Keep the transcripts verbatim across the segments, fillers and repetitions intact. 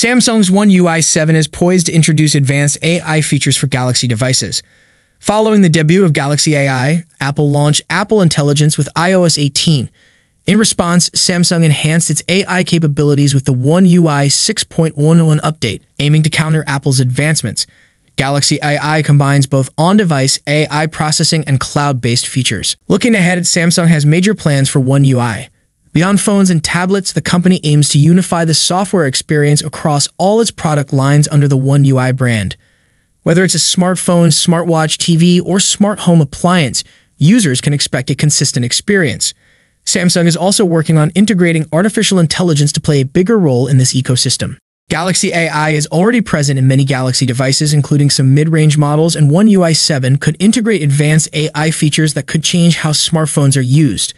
Samsung's One U I seven is poised to introduce advanced A I features for Galaxy devices. Following the debut of Galaxy A I, Apple launched Apple Intelligence with i O S eighteen. In response, Samsung enhanced its A I capabilities with the One U I six point one one update, aiming to counter Apple's advancements. Galaxy A I combines both on-device A I processing and cloud-based features. Looking ahead, Samsung has major plans for One U I. Beyond phones and tablets, the company aims to unify the software experience across all its product lines under the One U I brand. Whether it's a smartphone, smartwatch, T V, or smart home appliance, users can expect a consistent experience. Samsung is also working on integrating artificial intelligence to play a bigger role in this ecosystem. Galaxy A I is already present in many Galaxy devices, including some mid-range models, and One U I seven could integrate advanced A I features that could change how smartphones are used.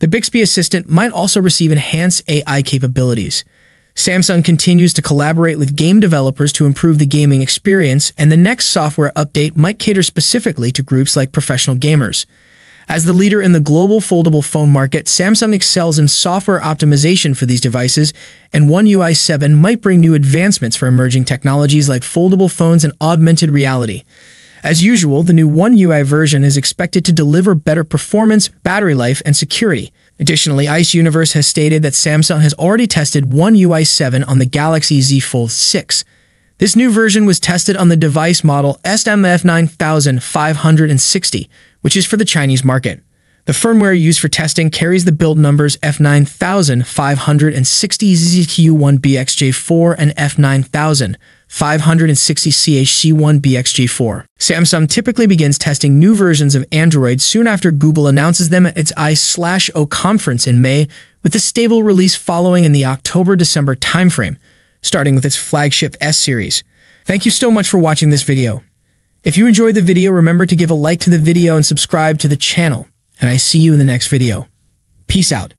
The Bixby Assistant might also receive enhanced A I capabilities. Samsung continues to collaborate with game developers to improve the gaming experience, and the next software update might cater specifically to groups like professional gamers. As the leader in the global foldable phone market, Samsung excels in software optimization for these devices, and One U I seven might bring new advancements for emerging technologies like foldable phones and augmented reality. As usual, the new One U I version is expected to deliver better performance, battery life, and security. Additionally, Ice Universe has stated that Samsung has already tested One U I seven on the Galaxy Z Fold six. This new version was tested on the device model S M F nine thousand five hundred sixty, which is for the Chinese market. The firmware used for testing carries the build numbers F nine thousand five hundred sixty Z Q one B X J four and F nine thousand five hundred sixty C H C one B X J four. Samsung typically begins testing new versions of Android soon after Google announces them at its I O conference in May, with a stable release following in the October-December timeframe, starting with its flagship S series. Thank you so much for watching this video. If you enjoyed the video, remember to give a like to the video and subscribe to the channel. And I see you in the next video. Peace out.